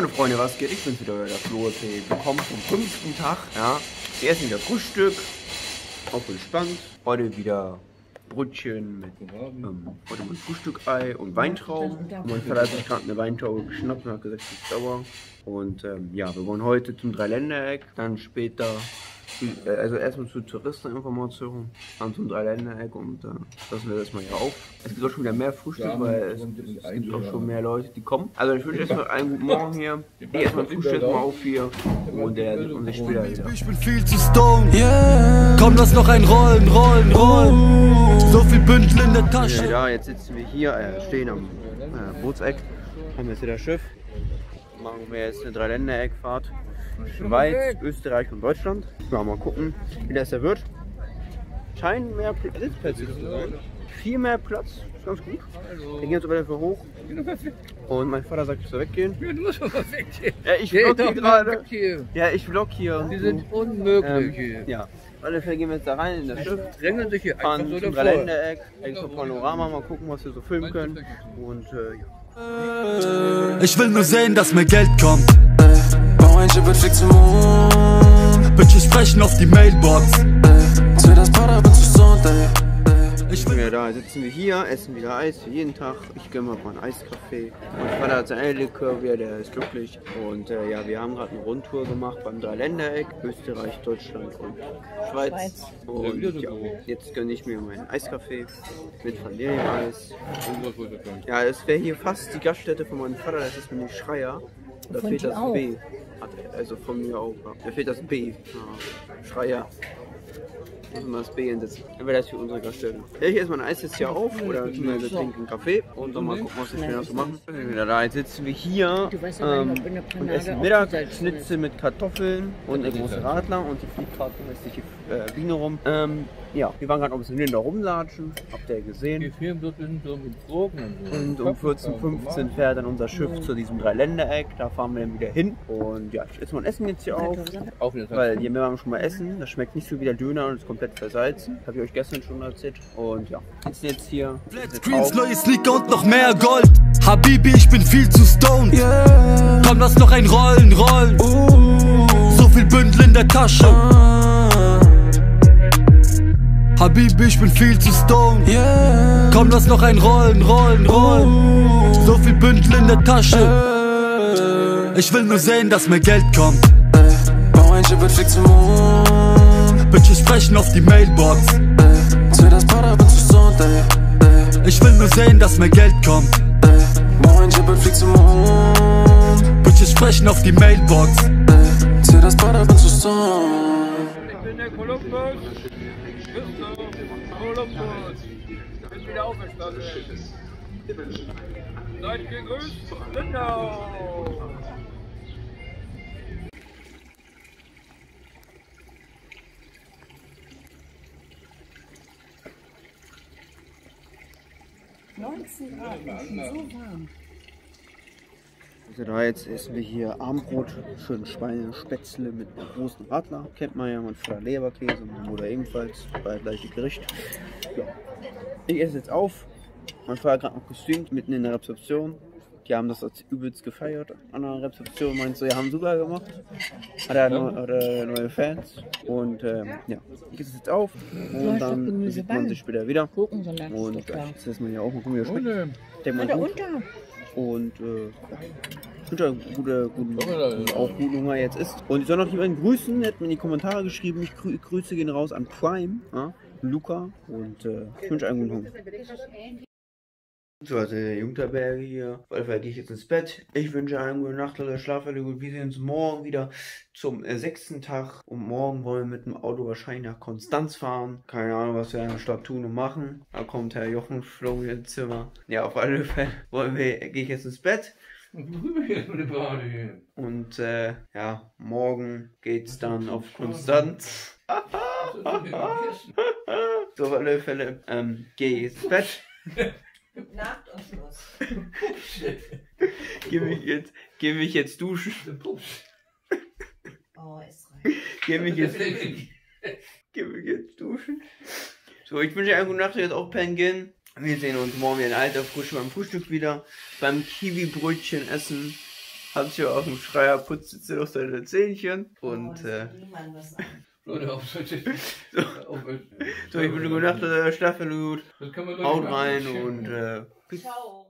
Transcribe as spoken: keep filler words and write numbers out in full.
Meine Freunde, was geht? Ich bin's wieder, euer Flo. Willkommen zum fünften Tag. Ja, wir essen wieder Frühstück. Auch entspannt. Heute wieder Brötchen mit ähm, heute mit Frühstückei und Weintrauben. Mein Vater hat sich gerade eine Weintraube geschnappt und hat gesagt, sie ist sauer. Und ähm, ja, wir wollen heute zum Dreiländereck, dann später, äh, also erstmal zur Touristeninformation, dann zum Dreiländereck und äh, lassen wir das mal hier auf. Es gibt auch schon wieder mehr Frühstück, ja, weil es, es gibt auch schon mehr Leute, die kommen. Also ich wünsche erstmal einen guten Morgen hier, hier erstmal Frühstück mal auf hier und der sieht uns später wieder. Ich bin viel zu stoned, yeah. Komm, lass noch ein Rollen, Rollen, Rollen, so viel Bündel in der Tasche. Ja, jetzt sitzen wir hier, äh, stehen am äh, Bootseck, haben jetzt wieder das Schiff. Machen wir jetzt eine Dreiländereckfahrt. Schweiz, Österreich und Deutschland. Mal, mal gucken, wie das da wird. Scheinen mehr Sitzplätze zu sein. Viel mehr Platz, ist ganz gut. Wir gehen jetzt aber dafür hoch. Und mein Vater sagt, ich soll weggehen. Ja, du musst schon mal weggehen. Ja, ich vlog hier gerade. Ja, ich vlog hier. Die sind unmöglich hier. Ja. Auf alle Fälle gehen wir jetzt da rein in das Schiff. Drängeln sich hier einfach so davor. Dreiländereck, extra Panorama, mal gucken, was wir so filmen können. Und äh, ja. Ich will nur sehen, dass mehr Geld kommt. Bau ein Schiff und flieg zum Mond. Bitches sprechen auf die Mailbox. Ich bin ja da, sitzen wir hier, essen wieder Eis für jeden Tag. Ich gönne mal einen Eiskaffee. Mein Vater hat seine Eierlikör, der ist glücklich. Und äh, ja, wir haben gerade eine Rundtour gemacht beim Dreiländereck, Österreich, Deutschland und Schweiz. Schweiz. Und ja, jetzt gönne ich mir meinen Eiskaffee mit Vanilleeis. Ja, das wäre hier fast die Gaststätte von meinem Vater, das ist mit dem Schreier. Da von fehlt das auch. B. Also von mir auch. Da fehlt das B. Ja. Schreier. Müssen wir das B hinsetzen. Aber das ist für unsere Gaststätte. Ja, ich esse mal ein Eis jetzt hier auf oder wir so. Trinken einen Kaffee und dann mal gucken, was wir schöner zu machen. Da jetzt sitzen wir hier ähm, und essen Mittag Schnitzel mit Kartoffeln und eine große Radler und die Fliehkarte lässt sich die äh, Biene rum. Ähm, ja, wir waren gerade noch ein bisschen in der Rumlatschen, habt ihr gesehen. Und um vierzehn Uhr fünfzehn fährt dann unser Schiff zu diesem Dreiländereck, da fahren wir dann wieder hin. Und ja, ich esse mal ein Essen jetzt hier auf, weil hier haben wir schon mal Essen, das schmeckt nicht so wie der Döner und ist komplett versalzen. Habe ich euch gestern schon erzählt und ja, jetzt jetzt hier. Greens, neue Sneaker und noch mehr Gold. Habibi, ich bin viel zu stoned. Yeah. Komm, lass noch ein Rollen, Rollen. Uh. So viel Bündel in der Tasche. Uh. Habibi, ich bin viel zu stoned. Yeah. Komm, lass noch ein Rollen, Rollen, Rollen. Uh. So viel Bündel in der Tasche. Uh. Ich will nur sehen, dass mehr Geld kommt. Bau ein Schiff und flieg zum Mond. Bitches sprechen auf die Mailbox. Ich will nur sehen, dass mehr Geld kommt. Bitches sprechen auf die Mailbox. Ich bin der Kolumbus. Ich bin wieder auferstanden. Seid gegrüßt, Lindau. neunzehn Grad, das ist schon so warm. Also da jetzt essen wir hier Armbrot, schön Schweinespätzle mit einem großen Radler. Kennt man ja, man frischer Leberkäse, meine Mutter ebenfalls, bei gleiche Gericht. Ja. Ich esse jetzt auf, mein Vater gerade noch gestreamt, mitten in der Rezeption. Die haben das als übelst gefeiert an der Rezeption, meinst du, ja, haben super gemacht. Hat er neue, neue Fans und ähm, ja, ich esse jetzt auf und dann sieht man sich später wieder. Und das essen wir hier auch mal, gucken, wie er schmeckt. Denkt man gut. Und äh, ich wünsche euch gute, guten und auch guten Hunger jetzt ist. Und ich soll noch jemanden grüßen, hat mir in die Kommentare geschrieben, ich grü Grüße gehen raus an Prime, ja, Luca und äh, ich wünsche einen guten Hunger. So, also der Junterberge hier. Auf jeden Fall gehe ich jetzt ins Bett. Ich wünsche einen guten Nacht, Leute. Schlaft alle gut. Wir sehen uns morgen wieder zum äh, sechsten Tag. Und morgen wollen wir mit dem Auto wahrscheinlich nach Konstanz fahren. Keine Ahnung, was wir in der Stadt tun und machen. Da kommt Herr Jochen Floh ins Zimmer. Ja, auf alle Fälle wollen wir, gehe ich jetzt ins Bett. Und äh, ja, morgen geht's dann auf Konstanz. So, auf alle Fälle ähm, gehe ich ins Bett. Nacht und Schluss. Geh mich jetzt, geh mich jetzt duschen. Oh, ist rein. Geh mich jetzt duschen. Geh mich jetzt duschen. So, ich wünsche eine gute Nacht, jetzt auch pennen gehen. Wir sehen uns morgen in alter Frische beim Frühstück wieder. Beim Kiwi-Brötchen essen. Hans hier auf dem Schreier putzt jetzt noch seine Zähnchen. Und äh, Leute, auf solche. So, ich bin nur gedacht, schlafen gut. Haut rein und äh, ciao.